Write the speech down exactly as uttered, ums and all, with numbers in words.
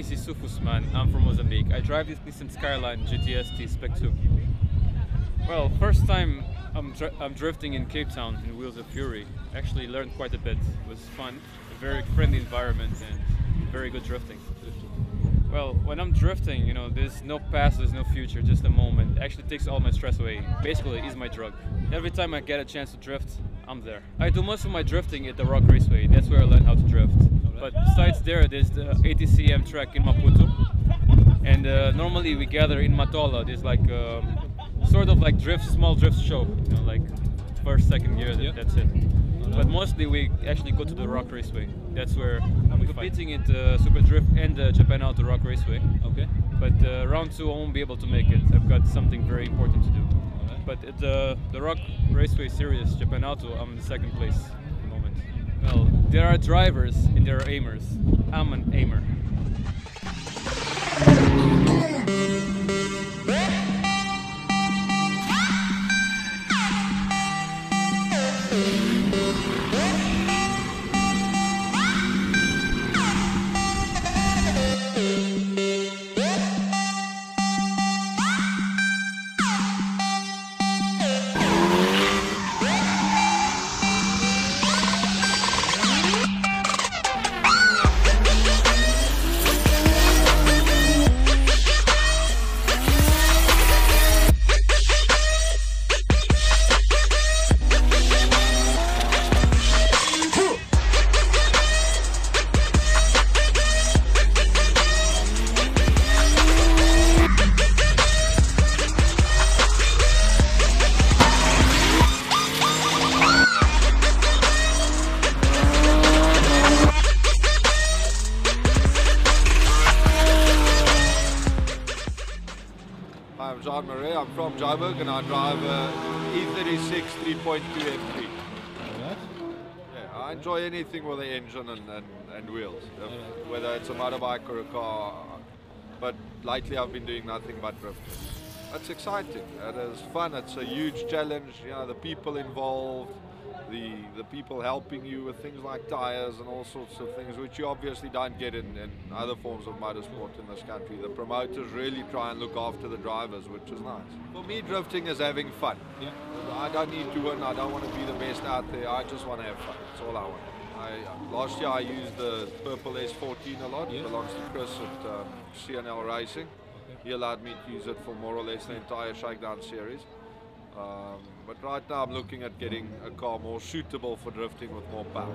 name is Issufo Ussuman. I'm from Mozambique. I drive this Nissan Skyline G T S T SPEC two. Well, first time I'm, dr I'm drifting in Cape Town in Wheels of Fury. Actually learned quite a bit. It was fun, a very friendly environment and very good drifting. Well, when I'm drifting, you know, there's no past, there's no future, just a moment. It actually takes all my stress away. Basically, it is my drug. Every time I get a chance to drift, I'm there. I do most of my drifting at the Rock Raceway. That's where I learn how to drift. But besides there, there's the A T C M track in Maputo. And uh, normally we gather in Matola. There's like um, sort of like drift, small drift show, you know, like first, second year, that, that's it. But mostly we actually go to the Rock Raceway. That's where I'm competing at uh, Super Drift and the uh, Japan Auto Rock Raceway. Okay. But uh, round two I won't be able to make it. I've got something very important to do. Right. But at uh, the Rock Raceway Series Japan Auto, I'm in second place at the moment. Well, there are drivers and there are aimers. I'm an aimer. I'm Jean Mare, I'm from Joburg and I drive a E thirty-six three point two M P. Right. Yeah, I enjoy anything with an engine and, and, and wheels, if, right. whether it's a motorbike or a car, but lately I've been doing nothing but drifting. It's exciting, it is fun, it's a huge challenge, you know, the people involved, the, the people helping you with things like tyres and all sorts of things, which you obviously don't get in, in other forms of motorsport in this country. The promoters really try and look after the drivers, which is nice. For me, drifting is having fun. Yeah. I don't need to win, I don't want to be the best out there, I just want to have fun, that's all I want. I, last year I used the Purple S fourteen a lot, yeah. It belongs to Chris at um, C N L Racing. Okay. He allowed me to use it for more or less the entire shakedown series. Um, but right now I'm looking at getting a car more suitable for drifting with more power.